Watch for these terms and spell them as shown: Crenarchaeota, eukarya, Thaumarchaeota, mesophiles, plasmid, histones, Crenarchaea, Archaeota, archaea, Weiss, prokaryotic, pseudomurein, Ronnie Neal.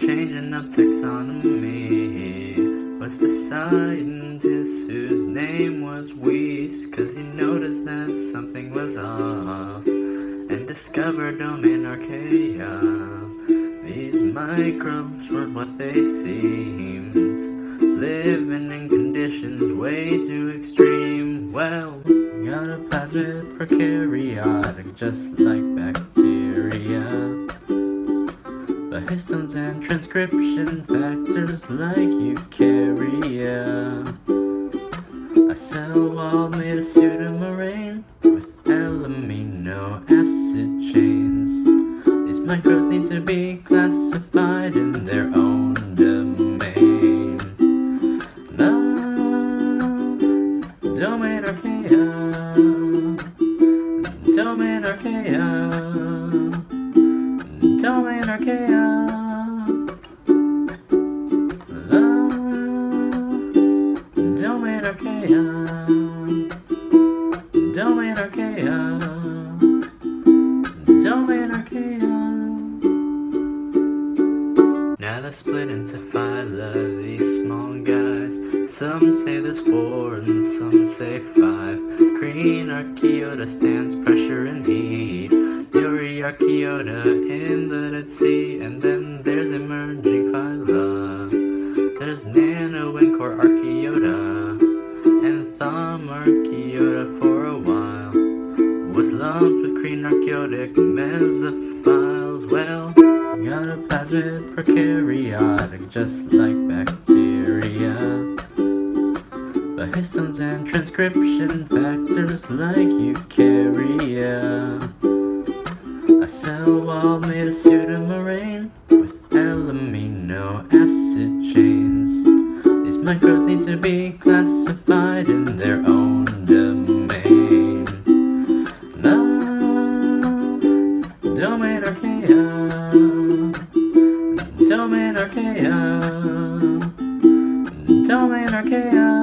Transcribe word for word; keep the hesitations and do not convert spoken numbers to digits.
Changing up taxonomy was the scientist whose name was Weiss, cause he noticed that something was off and discovered domain archaea. These microbes were what they seemed, living in conditions way too extreme. Well, got a plasmid prokaryotic just like bacteria. The histones and transcription factors like eukarya. A cell wall made of pseudomurein with amino acid chains. These microbes need to be classified in their own domain. The domain archaea, domain archaea, domain archaea, la, domain archaea, domain archaea, domain archaea. Now they're split into phyla, these small guys. Some say there's four and some say five. Crenarchaeota stands pressure and heat. Archaeota in the Dead Sea, and then there's emerging phyla. There's Nano and Archaeota, and Thaumarchaeota for a while was lumped with Crenarchaeotic mesophiles. Well, got a plasmid prokaryotic just like bacteria. The histones and transcription factors like eukarya. A cell wall made of pseudomurein with amino acid chains. These microbes need to be classified in their own domain. The domain archaea, domain archaea, domain archaea.